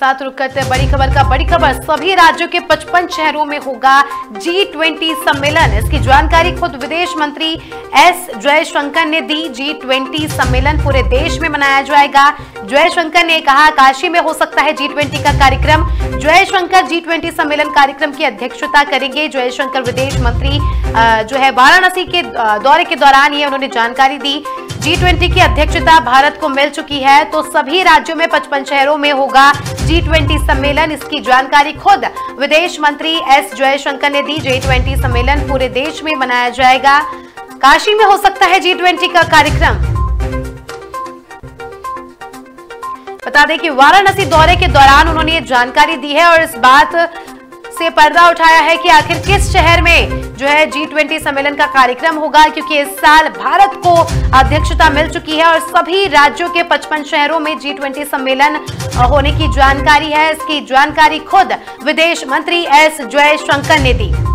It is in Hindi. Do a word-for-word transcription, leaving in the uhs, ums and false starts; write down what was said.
साथ रुक करते हैं बड़ी खबर का। बड़ी खबर, सभी राज्यों के पचपन शहरों में होगा जी ट्वेंटी सम्मेलन। इसकी जानकारी खुद विदेश मंत्री एस जयशंकर ने दी। जी ट्वेंटी सम्मेलन पूरे देश में मनाया जाएगा। जयशंकर ने कहा काशी में हो सकता है जी ट्वेंटी का कार्यक्रम। जयशंकर जी ट्वेंटी सम्मेलन कार्यक्रम की अध्यक्षता करेंगे। जयशंकर विदेश मंत्री जो है वाराणसी के दौरे के दौरान ये उन्होंने जानकारी दी। जी ट्वेंटी की अध्यक्षता भारत को मिल चुकी है, तो सभी राज्यों में पचपन शहरों में होगा जी ट्वेंटी सम्मेलन। इसकी जानकारी खुद विदेश मंत्री एस जयशंकर ने दी। जी ट्वेंटी सम्मेलन पूरे देश में मनाया जाएगा। काशी में हो सकता है जी ट्वेंटी का कार्यक्रम। बता दें कि वाराणसी दौरे के दौरान उन्होंने ये जानकारी दी है और इस बात से पर्दा उठाया है कि आखिर किस शहर में जो है जी ट्वेंटी सम्मेलन का कार्यक्रम होगा, क्योंकि इस साल भारत को अध्यक्षता मिल चुकी है और सभी राज्यों के पचपन शहरों में जी ट्वेंटी सम्मेलन होने की जानकारी है। इसकी जानकारी खुद विदेश मंत्री एस जयशंकर ने दी।